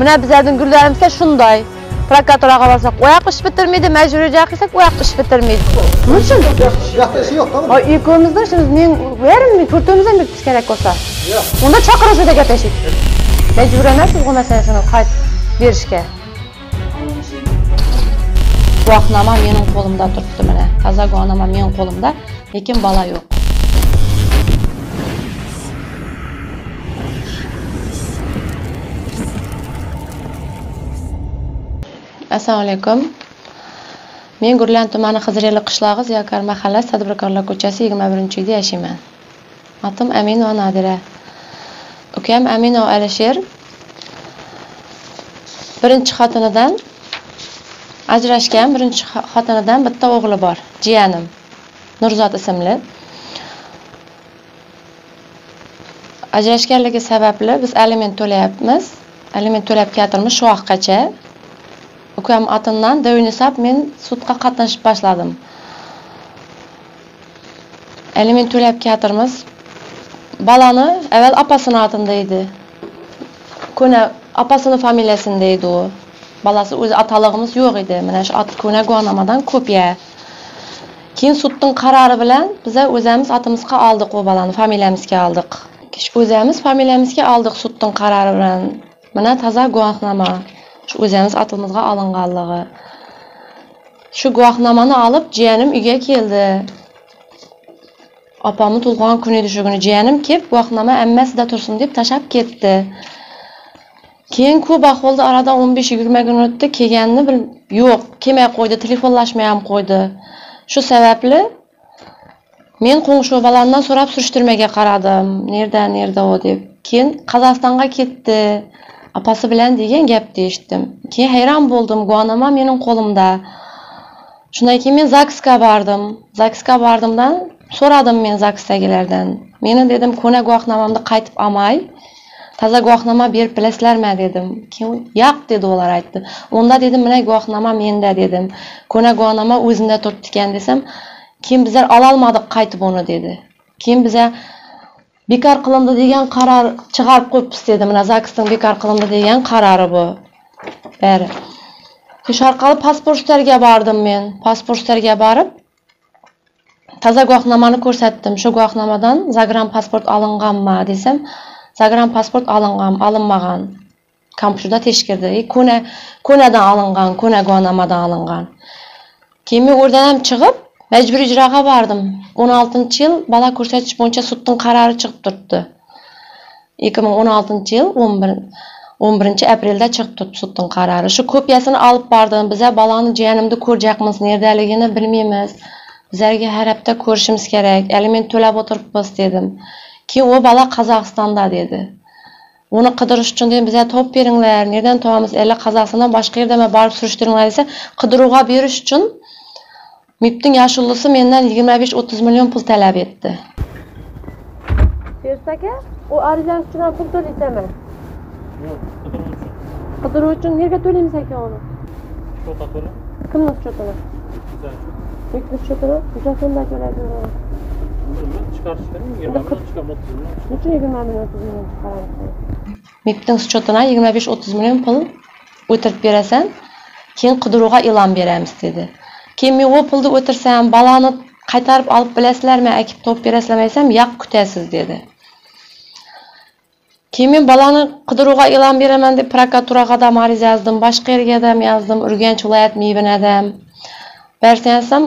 Buna bizlerin güllerimizde şunday. Prokuratura kalırsak oyak iş bitirmeydi, mecburi cakırsak oyak iş bitirmeydi. Bunun için? Yaklaşık yok, tamam mı? Uykumuzda şimdi men verir mi? Kurtuğumuzdan bir piskenek olsa. Yok. Onda çakırısı da geteşik. Mecbur emezsiz o meselesini kayıt verişke. Guahnama benim kolumda durdu bana. Taza guahnama benim kolumda. Lekin bala yok. Assalomu alaykum. Men Gurlan tumani Xizireli qishlog'i Ziyokor mahallasi Tadbirkorlar ko'chasi 21-uyda yashayman. Otim Aminova Nadira. Ukam Aminov Alisher. Birinchi xotinidan ajrashgan, birinchi xotinidan bitta o'g'li bor. Jiyanim Nurzod ismli. Ajrashganligi sababli biz aliment to'layapmiz. Aliment to'lab keltirmiz shu vaqtgacha. Ukam atından dövünüsab men sudqa qatnashib başladım. Aliment to'lab keltirmiz. Balanı evvel apasının adındaydı. Köne apasının familiyasındaydı o. Balası o'zi atalığımız yo'q edi. Mana shu at köne guvanamadan kopya. Keyin sudning qarori bilan bize o'zimiz atimizga aldık o balani, familiyamizga aldık. O'zimiz familiyamizga aldık sudning qarori bilan. Mana taza guvohnoma. Şu özümüz atımızga alınganlığı. Şu guvohnomani alıp jiyanim uyga keldi. Opamni tug'ilgan kuni edi shu kuni. Jiyanim kelib guvohnoma ammasida tursin deb tashab ketdi. Keyin ko'p ahvolda arada 15-20 kun o'tdi, kelganini yo'q, kelmay qo'ydi, telefonlashmay ham qo'ydi. Shu sababli men qo'ng'ishu balalardan so'rab surishtirmaga qaradim. Nerda o deb. Keyin Qozog'istonga ketdi. Apası bilen degan gap deyishdim. Ki hayran buldum, guvanama menin kolumda. Şundan ki men Zaks'ga bardım. Zaks'ga bardımdan soradım men Zaks'dagilardan. Meni dedim, köne guvohnomamni qaytib olmay, taza guvohnoma berib bilasizlarmi dedim. Keyin yo'q dedi ular aytdi. Onda dedim, mana guvohnoma menda dedim. Köne guvohnoma o'zimda turibdi ekan desam, keyin bizlar ala olmadik qaytib uni dedi. Keyin bize bekor qilindi degan qaror chiqarib qo'yibsiz dedi. Mana Zaksning bekor qilindi degan qarori bu. Bari. Shu orqali pasportlarga bordim men. Pasportlarga borib taza guvohnomani ko'rsatdim. Shu guvohnomadan zagran pasport olinganmi desam, zagran pasport olinmagan. Kompyuterda tekshirdi. Ko'nadan olingan, ko'na guvohnomadan olingan. Keyin men o'rdan ham chiqib mecbur icrağa vardım. 16 yıl bala ko'rsatish bo'yicha sudning qarori chiqib turibdi. 2016 yıl 11 aprelda chiqib turibdi sudning qarori. Shu kopiyasini olib bordim. Bize balani jiyanimni ko'rjaqmiz, nerdaligini bilmaymiz. Bizlarga har hafta ko'rishimiz kerak. Aliment to'lab o'tiribmiz dedim. Keyin o bala Qozog'istonda dedi. Uni qidirish uchun dedim, bize top beringlar. Nerdan topamiz? Ella Qozog'istondan boshqa yerda borib surishtiringlar desa, qidiruvga berish uchun MİP'nin yaşlısı menden 25-30 milyon pul talep etti. Versek o arıcan suçuna pul töleyse mi? Yok, kıdırılsın. Kıdırı için nereye töleymişsek onu? Şota tölü. Kimle şota tölü? Güzel şota. MİP'nin şota tölü? Güzel sonunda töleyse onu. Bunu çıkartışlarım 20 milyon çıkartışlarım 30 milyon çıkartışlarım. Niçin 20 milyon 30 milyon çıkartışlarım? MİP'nin şotuna 25-30 milyon pul ötürüp veresen, keyin kıdırığa ilan beramiz dedi. Keyin men o pulni o'tirsam, balani qaytarib olib bilasizlarmi, akib topib berasizlarmi, yo'q kutasiz dedi. Keyin men balani qidiruvga e'lon beraman deb prokuraturaga ham ariza yozdim, boshqa yerga ham yozdim, Urganch viloyat MİB'na ham. Barsam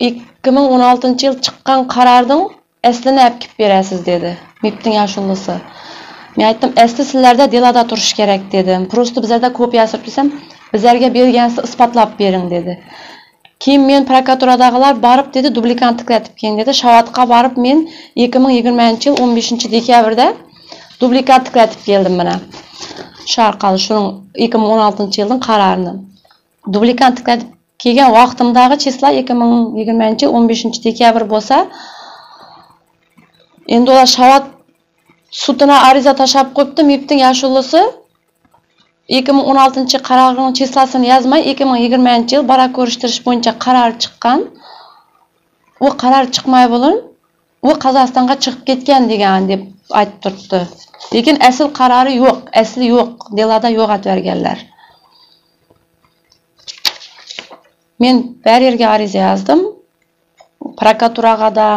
2016-yil chiqqan qarorning aslini olib kelib berasiz dedi. MİB'ning yashulisi. Men aytdim, asli sizlarda delada turishi kerak dedim. Prosta bizlarda kopiya surib desam, bizlarga bergansiz isbotlab bering dedi. Keyin men prokuraturalardagilar barib dedi, dublikant tiklatib keyin dedi. Shavatqa barib men 2020-yil 15-dekabrda dublikant tiklatib keldim mana. Shu orqali shuning 2016-yilning qarorini dublikant tiklatib kelgan vaqtimdagi chislar 2020-yil 15-dekabr bo'lsa, endi ular Shavat suduna ariza tashab qo'yibdi. MİB'ning yashulisi 2016 qarorning chislosini yazmay 2020 yil bora ko'rishtirish bo'yicha qaror chiqqan. U qaror chiqmay bo'lib O Qozog'istonga chiqib ketgan degan deb aytib turibdi. Lekin asl qarori yo'q, asli yo'q, delada yo'qatib berganlar. Men bir yerga ariza yozdim. Prokuraturaga da,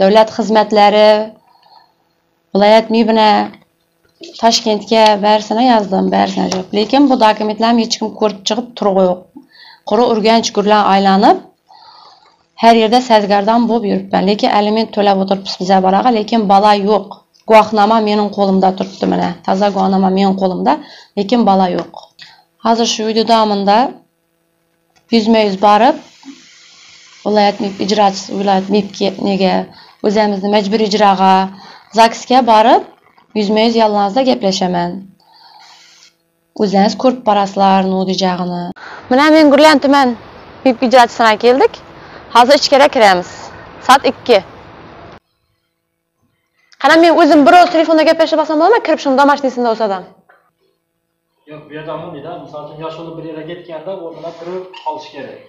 davlat xizmatlari, viloyat MİB'ine, Toshkentga barsana yazdım, barsana yo'q. Lekin bu dokumentlarni hech kim ko'rib chiqib turg'i yo'q. Qora urganch gurlar aylanib her yerde sezgardan bu yürütmen. Lekin elimi töle oturup bize barağa. Lekin bala yok. Guahnama benim kolumda tuttu mene. Taza guahnama benim kolumda. Lekin bala yok. Hazır şu videodamında %100 barıp viloyat MİB icraçısı, viloyat MİB'e özümüzde mecbur icrağa zaksga barıp %100 yalnızda gepleşemen. Özünüz kurp paraslar ne diyeceğini. Mene ben gürlendim. MİB icraçısına geldik. Hazır içkere kiremiz. Saat 2. Kana ben özüm bir oz telefonda gepleşe basam olma, kirip şunu damaş nesinde olsa da. Yok, bir yerde anlamaydı ha. Misal için yaş olup bir yere gitken de oradan kırıp alış gerek.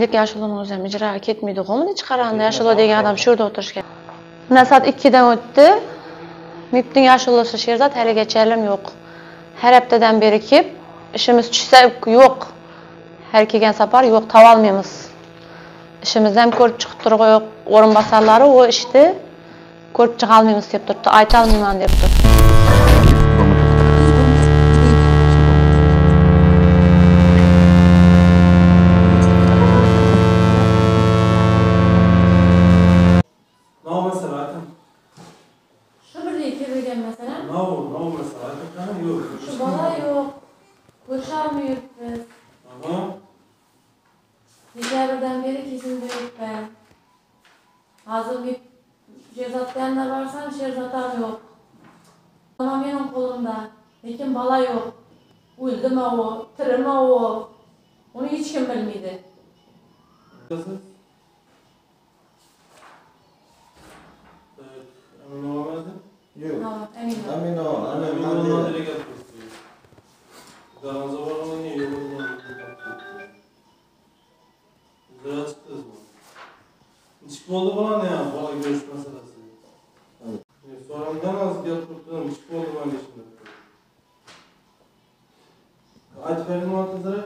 Dek yaş olun özüm, icra ketmiydi. Onu çıkarandı, yaş olu degen adam şurada oturuşken. Buna saat 2'den öttü. MİB'nin yaş olusu şirde hele geçerim yok. Her hepteden beri kip, işimiz çüşse yok. Her kegen sapar yok, tav almayımız. İşimizden ko'rib chiqib turg'i yo'q, o'rin basarlari o ishni ko'rib chiqa olmaymiz deb turibdi, ayta olmayman deb turibdi. Hazır bir cezatten de varsam şerzatan yok. Tamam benim kolumda. Lekin bala yok. Öldüm o, tırım o. Onu hiç kim bilmiydi. Nasıl? Evet. Emin olamadın? Yok. Tamam, emin ol. Emin ol. Emin ol. Emin ol. Emin ol. Zaranza var ama niye? Zara çıktınız mı? Çıkma oldu bana ne ya? Bana görüş meselesi. Evet. Soramdan az gel kurtulun. Çıkma oldu bana şimdi. Kaç verin o atıları?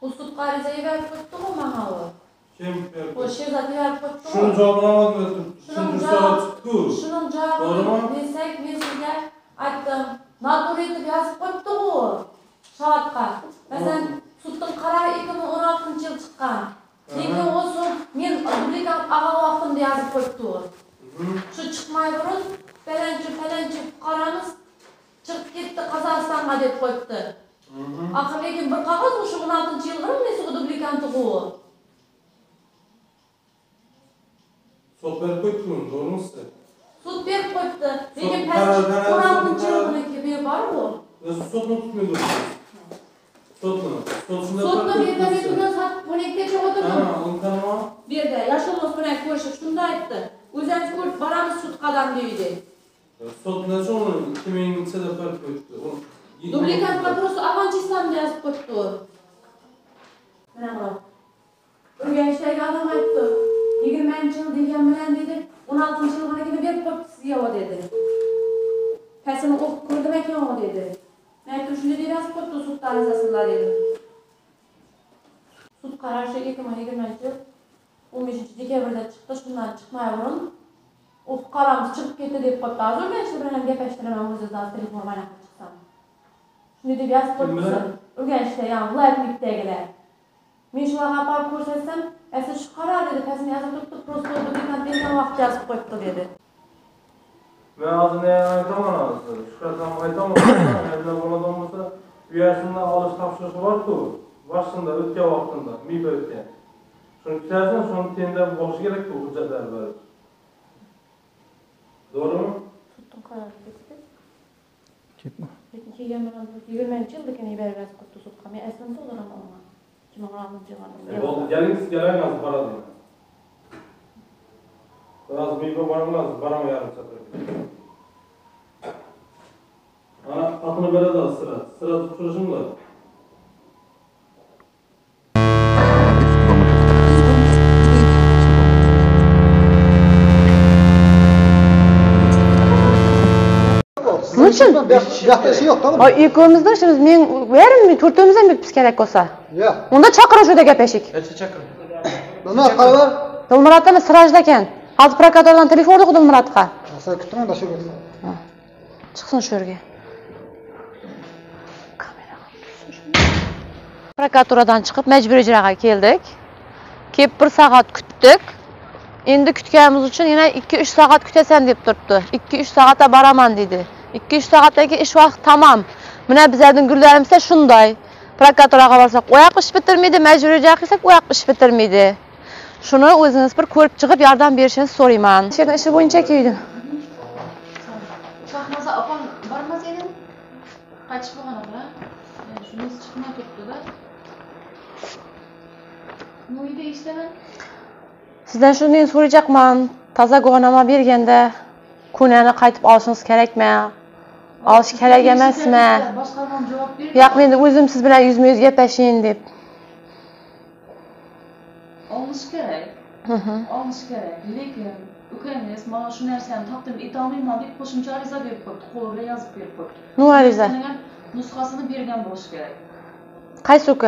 Usut Karize'yi verip tuttu mu mahalı? Kim? O Şirzat'ı verip tuttu mu? Şunun cevabına bakmıyordum. Şunun cevabı. Şunun cevabı. Nesek mesele attım. Natur edip yazıp koydu mu? Şavatka. Mesela sutun kararı 2016 yıl çıkan. Lekin o'sha men respublika og'a vaqtimda yozib qo'yibdi. Shu chiqmay burun palanchi fuqaromiz chiqib ketdi Qozog'istonga deb qo'yibdi. Oxirgi bir qog'oz o'sha 16-yilning respublikanti qo'y. Sud berib qo'yibdi, to'g'rimi? Sud berib qo'yibdi. Lekin palanchi 16-yilniki bor-ku. Sudni tutmaydi. Sotma internetimden satıp konekteçe oturdum. Bir de yaşalımız konek koşup şunu da etti. Özen kurt baramız sut kadar deydi. Sotma sonra kimin içe de fark koydu. Dublikat patrosu Avanchistan yazıp koydu. Merhaba. Örgençteki adam ayıttı. 20 yıl deyken bilen dedi. 16 yıl bana gibi bir kopisi ya o dedi. Pesini ok kurdu mekan o dedi. Mert'in şunu dedi, yazıp koydu sut tarizasında dedi. Sut kararışı 2020'de 15. dekabrda çıktı, şundan çıkmaya vurun. O karamız çıkıp gitti deyip koydu. Az önce işte benim gepeştiremem, o yüzden telefonuma yakın çıksam. Şunu dedi, yazıp koydu. Örgen işte, yani vilayet MİB'dekiler. Men şularga aparıp ko'rsatsam, asıl şu karar dedi, pesini yazıp tuttu, prosto oldu, dekan vaqtda yazıp koydu dedi. Ben ağzını ayıtamam ağzı. Şükretten ayıtamam. Evde bana donmasa üyesinde alış tapşırışı var ki başında ötke vaktında, MİB ötke. Şunu küsersen şunun teyinde boğuşu gerek ki hüccetler verir. Doğru mu? Tuttum kararı kesin. Çekme. 20 yıl dikeni beri versin kutlu sutkam. Ya esninde olur ama ona. Kime oranlıcı var. Gelin gelemez para değil. Biraz MİB'e baramaz, barama yarım çatır. Ana atını böyle de sıra tutuşun da. Niçin? Yaxşı yox da. Ay ikimizdə işimiz men verimmi, törtümüzə MİP kerak olsa. Yo'q. Unda chaqiruvda gaplashik. Necha chaqir? Nima qarlar? Dilmuratni sirajda ekan. Hozir prokuratordan telefon urdi Dilmuratga. Sen kutturun da şöyle. Çıksın şöyle. Prokuraturadan çıkıp mecburiy icraga keldik. Kelib bir saat kütdük. Endi kütkenimiz için yine 2-3 saat kütesen deyip durdu. 2-3 saata baraman dedi. 2-3 saatdagi iş vaqti tamam. Mana bizlerin günlerimizde şunday. Prokuraturaga borsak oyoq ish bitirmaydi, mecburiy icraga kelsak oyoq ish bitirmaydi. Şunu özünüz bir ko'rib chiqib yordam berishini so'rayman. Sherdan ishi bo'yicha keldim. Çakmasa apam varmaz edin. Kaçıp bana bırak. Yani şunası çıkma tuttular. Bunu da işlemem. Sizden şundan soracakman. Taza koğanama birgende kunayana kaytıp alışınız kerekme. Alış kerek emezme. Başkalarına cevap verir mi? Yakmayın üzüm siz bile %100 gepeşeyin deyip. Alış kerek. Alış kerek. Lekin. Ukrayna'yız, bana şu nerseni taktım, idamıyla deyip koşunca ariza verip koydu, koluyla yazıp verip koydu. Ne ariza? Nuskasını birden boş gerek. Qaysi hukm?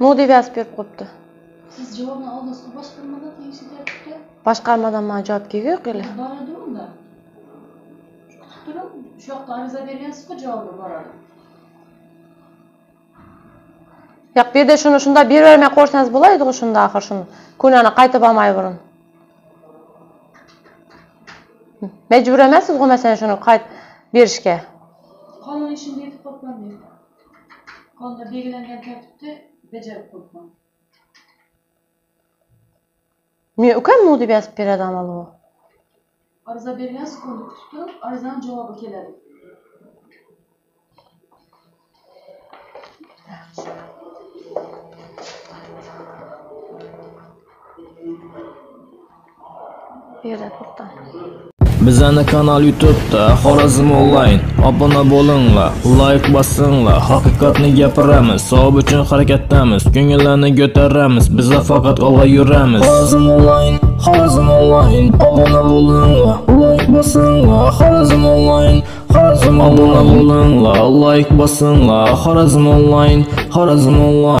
Ne deyip yazıp verip koydu? Siz cevabını aldınız, başkarmadan ne işi terkipte? Başkarmadan bana cevap geliyor ki? Bana durun da. Durun, şu hafta ariza verilen sıkı cevabı var adam. Yok bir de şunu, şunda bir vermeye korsanız bulaydı, şunda ahır şunu. Kunana qaytib olmay vurun. Mecbur emasız o mesela şunu kayıt bir işke. Kanun işinde yetip korkmam değil. Kanunda belirlenen tertipte becerip korkmam. Niye öken mi oldu bir adam alı? Arıza verilen sıkıntı tuttu, arızanın cevabı geldi. Bizani kanal YouTube'da Xorazm Online obuna bo'linglar, like bosinglar, haqiqatni gapiramiz, savob uchun harakatdamiz, ko'ngillarni ko'taramiz, biza faqat olg'a yuramiz. Xorazm Online obuna bo'linglar, like bosinglar, Xorazm Online, Xorazm obuna bo'linglar, like bosinglar, Xorazm Online, Xorazm Online.